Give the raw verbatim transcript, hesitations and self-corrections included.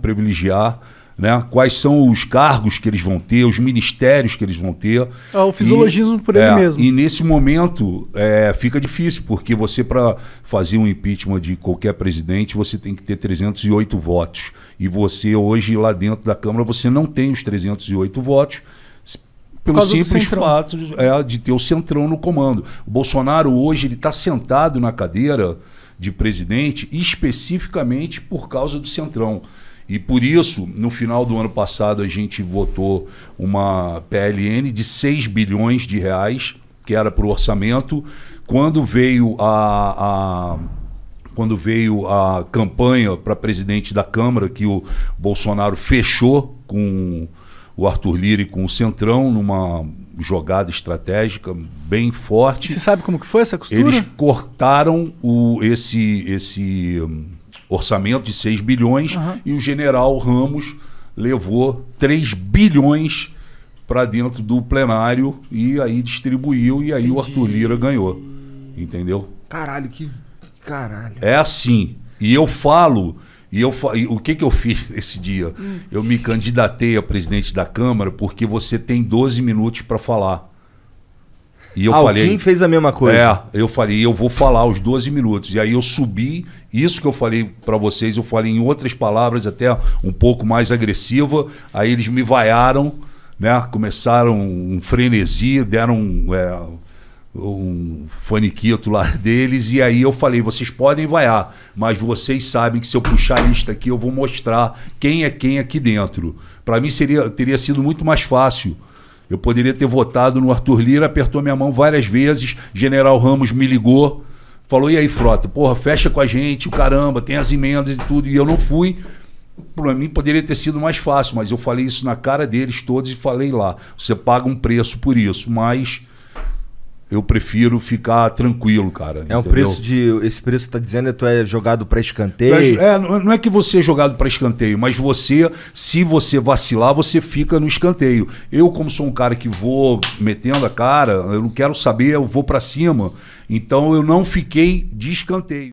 privilegiar, né? Quais são os cargos que eles vão ter, os ministérios que eles vão ter. Ah, o fisiologismo e, por ele é, mesmo. E nesse momento é, fica difícil, porque você, para fazer um impeachment de qualquer presidente, você tem que ter trezentos e oito votos. E você hoje, lá dentro da Câmara, você não tem os trezentos e oito votos, pelo simples fato é, de ter o Centrão no comando. O Bolsonaro hoje ele está sentado na cadeira de presidente especificamente por causa do Centrão. E por isso, no final do ano passado, a gente votou uma P L N de seis bilhões de reais, que era para o orçamento. Quando veio a, a, quando veio a campanha para presidente da Câmara, que o Bolsonaro fechou com o Arthur Lira e com o Centrão, numa jogada estratégica bem forte. Você sabe como que foi essa costura? Eles cortaram o, esse... esse orçamento de seis bilhões, uhum, e o general Ramos levou três bilhões para dentro do plenário e aí distribuiu, e aí Entendi. o Arthur Lira ganhou. Entendeu? Caralho, que caralho. É assim. E eu falo, e eu fa... e o que que eu fiz esse dia? Hum. Eu me candidatei a presidente da Câmara porque você tem doze minutos para falar. E eu Alguém falei, fez a mesma coisa. É, eu falei, eu vou falar os doze minutos. E aí eu subi, isso que eu falei para vocês, eu falei em outras palavras, até um pouco mais agressiva. Aí eles me vaiaram, né? Começaram um frenesi, deram um, é, um faniquito lá deles. E aí eu falei, vocês podem vaiar, mas vocês sabem que se eu puxar a lista aqui, eu vou mostrar quem é quem aqui dentro. Para mim seria, teria sido muito mais fácil. Eu poderia ter votado no Arthur Lira, apertou minha mão várias vezes, General Ramos me ligou, falou, e aí Frota, porra, fecha com a gente, caramba, tem as emendas e tudo, e eu não fui. Para mim poderia ter sido mais fácil, mas eu falei isso na cara deles todos e falei lá, você paga um preço por isso, mas eu prefiro ficar tranquilo, cara. É entendeu? Um preço de... Esse preço tá dizendo que tu é jogado para escanteio? É, não é que você é jogado para escanteio, mas você, se você vacilar, você fica no escanteio. Eu, como sou um cara que vou metendo a cara, eu não quero saber, eu vou para cima. Então eu não fiquei de escanteio.